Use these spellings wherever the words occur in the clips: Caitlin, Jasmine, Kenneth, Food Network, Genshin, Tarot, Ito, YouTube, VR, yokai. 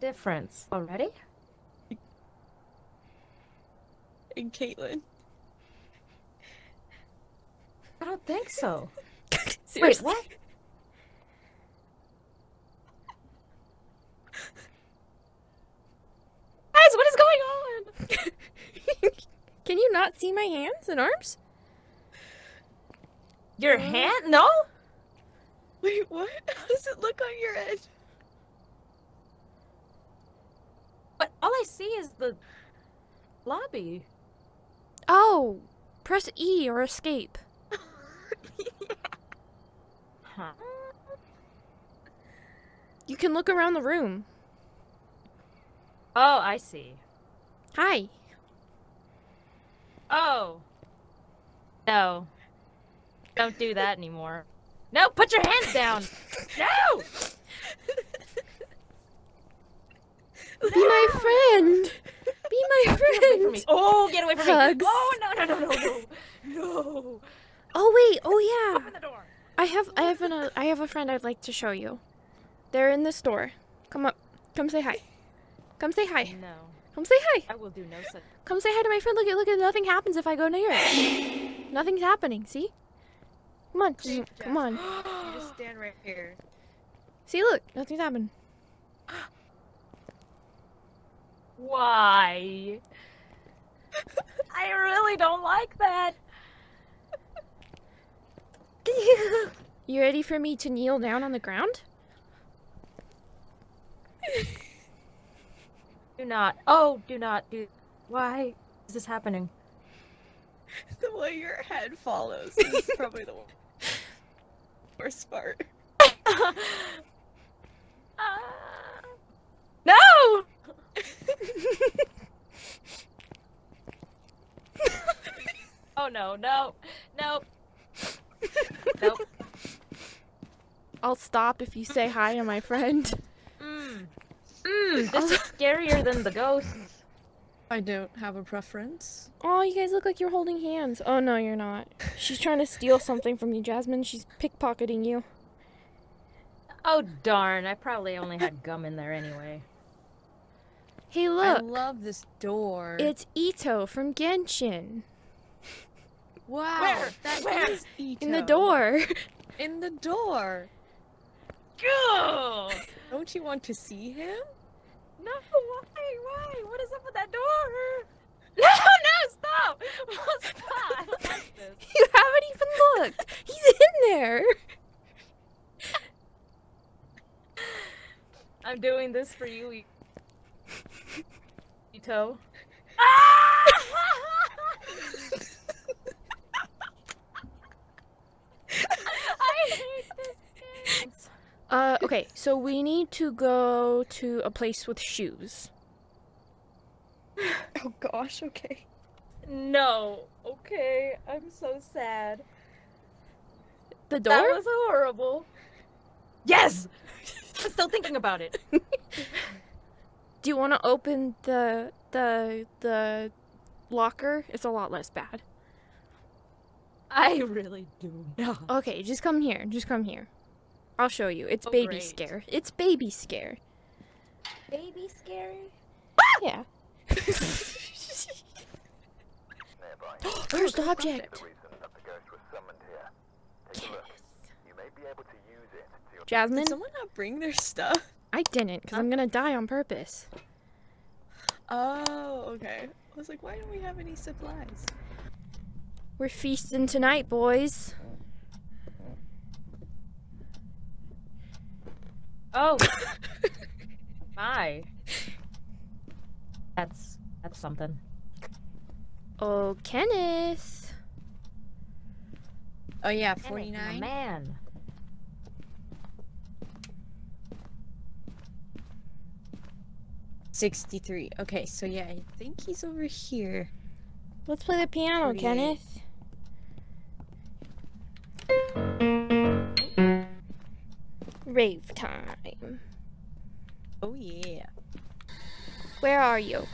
difference already? And Caitlin. I don't think so. Wait, what? Guys, what is going on? Can you not see my hands and arms? Your hand? No? Wait, what? How does it look on your head? But all I see is the lobby. Oh, press E or escape. Yeah. Huh. You can look around the room. Oh, I see. Hi. Oh. No. Don't do that anymore. No, put your hands down! No! Be my friend! Be my friend! Oh, get away from me! Hugs. Oh, no, no, no, no, no! No! Oh, wait! Oh, yeah! Open the door! I have a friend I'd like to show you. They're in the store. Come up. Come say hi. Come say hi. No. Come say hi! I will do no such. Come say hi to my friend. Look at, nothing happens if I go near it. Nothing's happening, see? Come on, come on. You just stand right here. See, look, nothing's happened. Why? I really don't like that. You ready for me to kneel down on the ground? Do not. Oh, do not do. Why is this happening? The way your head follows is probably the worst part. No! Oh no, no, no. Nope. I'll stop if you say hi to my friend. This is scarier than the ghosts. I don't have a preference. Oh, you guys look like you're holding hands. Oh no, you're not. She's trying to steal something from you, Jasmine. She's pickpocketing you. Oh darn, I probably only had gum in there anyway. Hey look! I love this door. It's Ito from Genshin. Wow, where? That where? Is Ito. In the door. In the door. Go! Don't you want to see him? No, why? What is up with that door? No, no, stop! Well, stop! I don't like this. You haven't even looked! He's in there! I'm doing this for you, Ito. Ah! I hate this game. Okay, so we need to go to a place with shoes. Oh gosh, okay. No, okay, I'm so sad. The door? That was horrible. Yes! I'm still thinking about it. Do you want to open the locker? It's a lot less bad. I really do not. Okay, just come here, just come here. I'll show you. It's baby scare. It's baby scare. Baby scary? Ah! Yeah. First object. Jasmine? Did someone not bring their stuff? I didn't, because I'm gonna die on purpose. Oh, okay. I was like, why don't we have any supplies? We're feasting tonight, boys. Oh, my. That's something. Oh, Kenneth. Oh yeah, 49. Man. $63. Okay, so yeah, I think he's over here. Let's play the piano, 48. Kenneth. Rave time. Oh yeah. Where are you?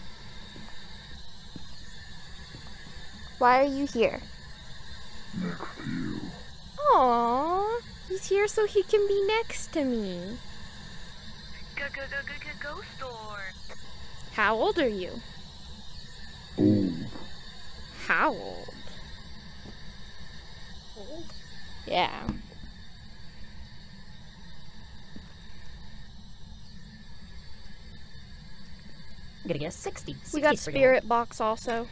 Why are you here? Next to you. Aww, he's here so he can be next to me. ghost store. How old are you? Old. How old? Old? Yeah. I'm gonna guess 60. We got spirit box also.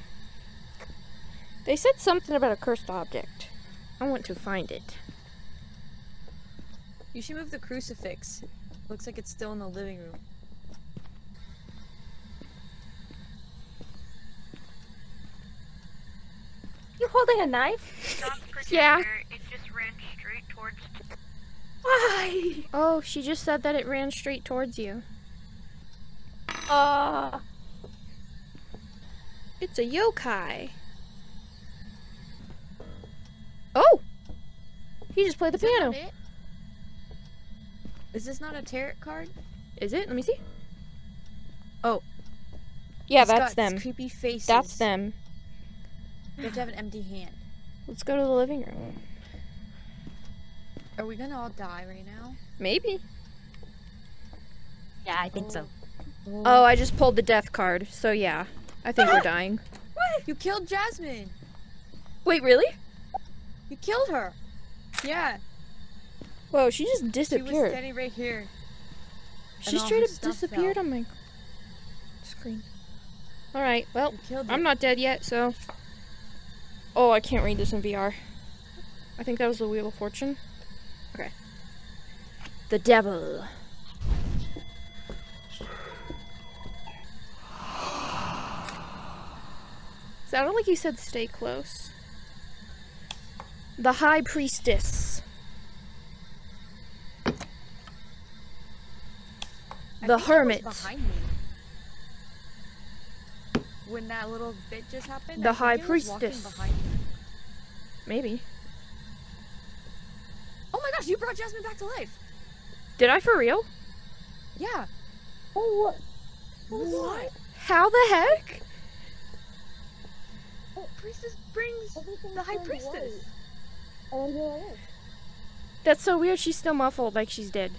They said something about a cursed object. I want to find it. You should move the crucifix. Looks like it's still in the living room. You holding a knife? Yeah. It just ran straight towards. Why? Oh, she just said that it ran straight towards you. It's a yokai. Oh! He just played the piano. Is this not a tarot card? Is it? Let me see. Oh. Yeah, that's them. Creepy faces. That's them. You have to have an empty hand. Let's go to the living room. Are we gonna all die right now? Maybe. Yeah, I think so. Oh, I just pulled the death card, so yeah. I think we're dying. What? You killed Jasmine! Wait, really? You killed her! Yeah. Whoa, she just disappeared. She was standing right here. She straight up disappeared on my screen. Alright, well, I'm not dead yet, so... Oh, I can't read this in VR. I think that was the Wheel of Fortune. Okay. The devil. Sounded like you said stay close. The High Priestess. The Hermit. Behind me. When that little bit just happened, the High Priestess. Behind me. Maybe. Oh my gosh, you brought Jasmine back to life. Did I for real? Yeah. Oh, what? How the heck? Oh, Priestess brings the High Priestess. And here I am. That's so weird. She's still muffled, like she's dead,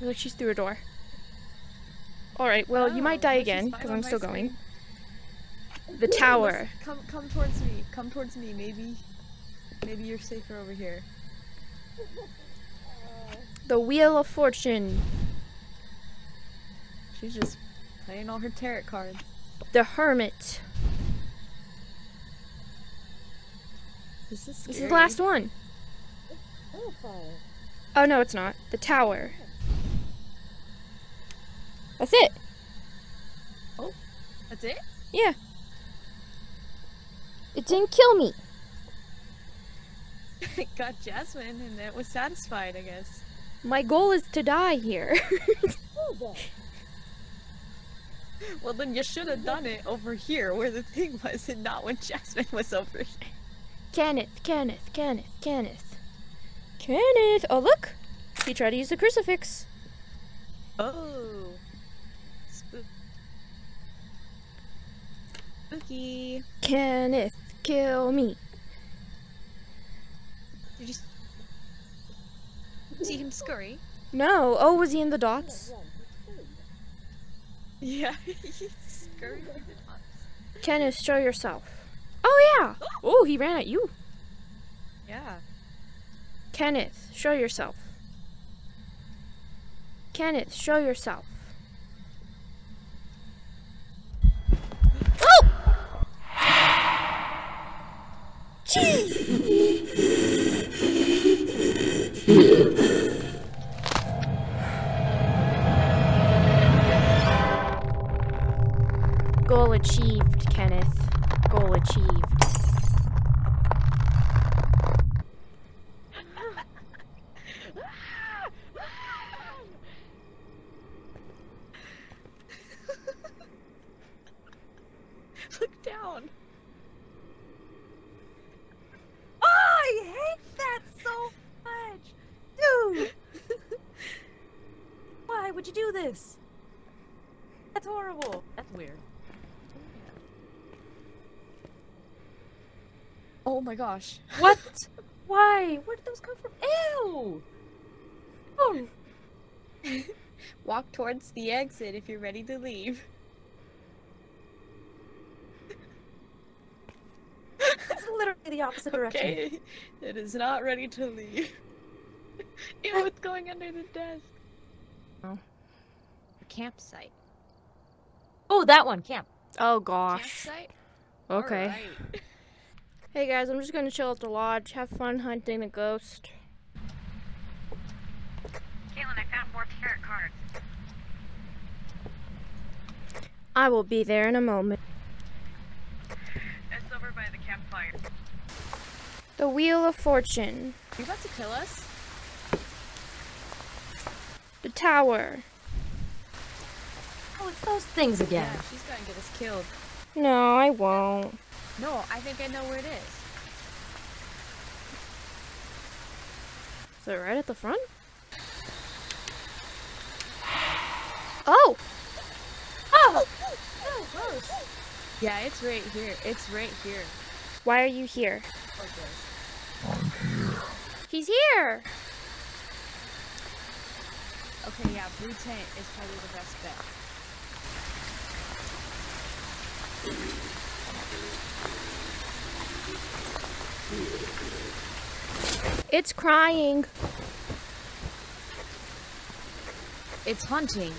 like she's through a door. Alright, well, you might die again, because I'm still going. The tower. Come towards me. Come towards me. Maybe you're safer over here. The Wheel of Fortune. She's just playing all her tarot cards. The Hermit. This is the last one. Oh, no, it's not. The tower. That's it. Oh, that's it? Yeah. It didn't kill me. It got Jasmine and it was satisfied, I guess. My goal is to die here. Well, then you should have done it over here where the thing was and not when Jasmine was over here. Kenneth. Oh, look. He tried to use the crucifix. Oh. Spooky. Kenneth, kill me. Did you see him scurry? No. Oh, was he in the dots? Yeah, he scurried in the dots. Kenneth, show yourself. Oh, yeah. Oh, he ran at you. Yeah. Kenneth, show yourself. Kenneth, show yourself. Goal achieved, Kenneth. Goal achieved. Look down. I hate that so much! Dude! Why would you do this? That's horrible. That's weird. Oh my gosh. What? Why? Where did those come from? Ew! Oh! Walk towards the exit if you're ready to leave. It's literally the opposite direction. Okay, it is not ready to leave. Ew, it's going under the desk. Oh. Campsite. Oh, that one, camp. Oh gosh. Campsite? Okay. Right. Hey guys, I'm just gonna chill at the lodge. Have fun hunting the ghost. Caitlin, I found more tarot cards. I will be there in a moment. It's over by the campfire. The Wheel of Fortune. Are you about to kill us? The Tower. Oh, it's those things again. Yeah, she's gonna get us killed. No, I won't. No, I think I know where it is. Is it right at the front? Oh! Oh! Oh, gross. Yeah, it's right here. It's right here. Why are you here? Okay. I'm here. He's here! Okay, yeah, blue tank is probably the best bet. It's crying. It's hunting.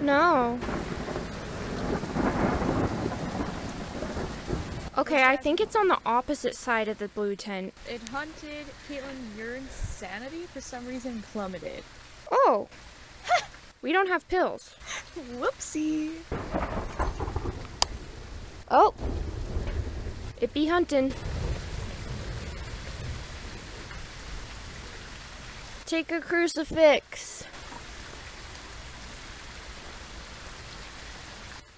No. Okay, I think it's on the opposite side of the blue tent. It hunted. Caitlin, your insanity for some reason plummeted. Oh. We don't have pills. Whoopsie. Oh. It be hunting. Take a crucifix.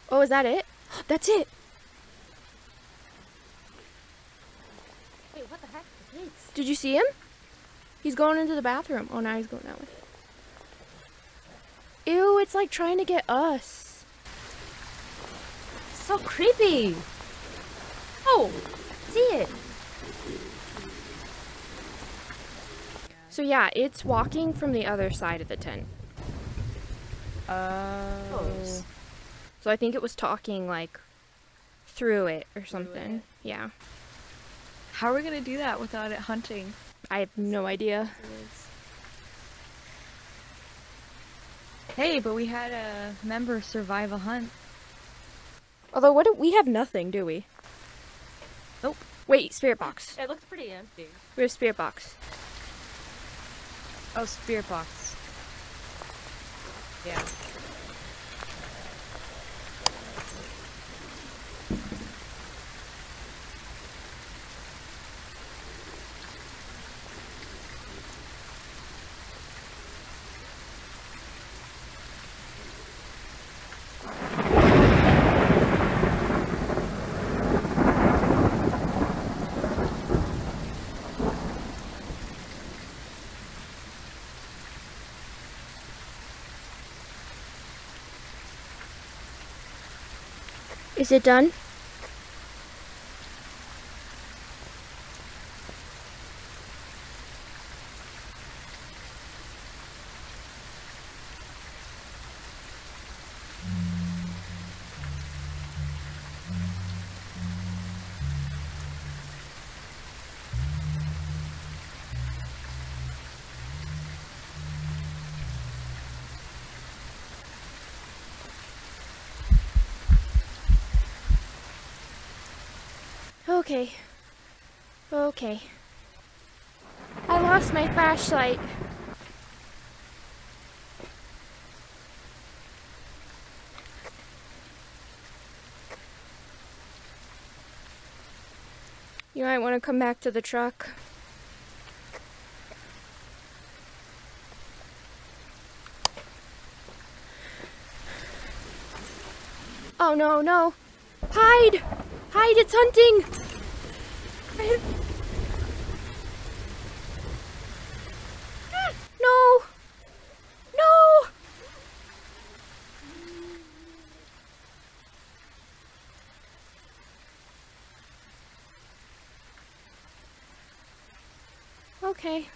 Oh, is that it? That's it! Wait, what the heck? The gates. Did you see him? He's going into the bathroom. Oh, now he's going that way. Ew, it's like trying to get us. So creepy! Oh, see it! So yeah, it's walking from the other side of the tent. Oh. So I think it was talking, like, through it or something. Yeah. How are we gonna do that without it hunting? I have no idea. Hey, but we had a member survive a hunt. Although, what do we have nothing, do we? Nope. Wait, spirit box. It looks pretty empty. We have spirit box. Oh, spirit box. Yeah. Is it done? Okay. Okay. I lost my flashlight. You might want to come back to the truck. Oh no, no. Hide! Hide, it's hunting! No! No! Okay.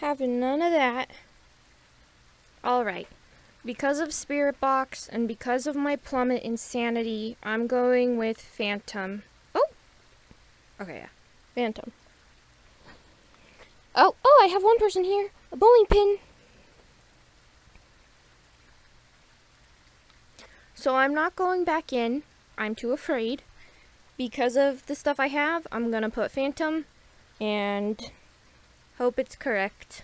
Having none of that. Alright. Because of Spirit Box and because of my plummet insanity, I'm going with Phantom. Oh! Okay, yeah. Phantom. Oh! Oh, I have one person here! A bowling pin! So I'm not going back in. I'm too afraid. Because of the stuff I have, I'm gonna put Phantom and hope it's correct.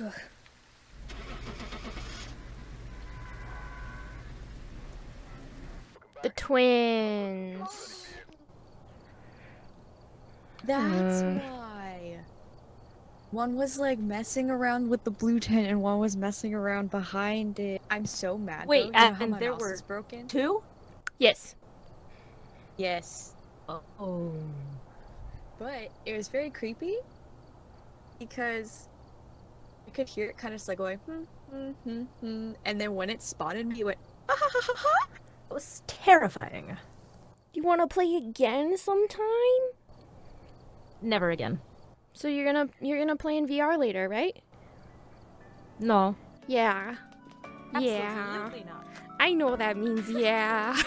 Ugh. The twins. That's why. One was like messing around with the blue tent and one was messing around behind it. I'm so mad. Wait, you know and there were broken? Two? Yes. Yes. Oh. But it was very creepy because I could hear it kind of like going, and then when it spotted me, it went, ah, ha, ha, ha, ha. It was terrifying. You want to play again sometime? Never again. So you're gonna play in VR later, right? No. Yeah. Absolutely not. I know what that means, yeah.